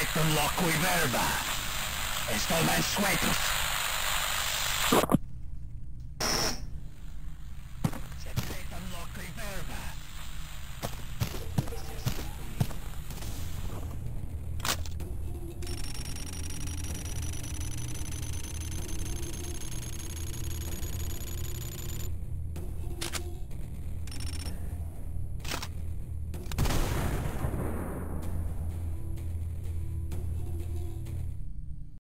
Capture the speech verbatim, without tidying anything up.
perfectum locui verba. Esto mensuetus.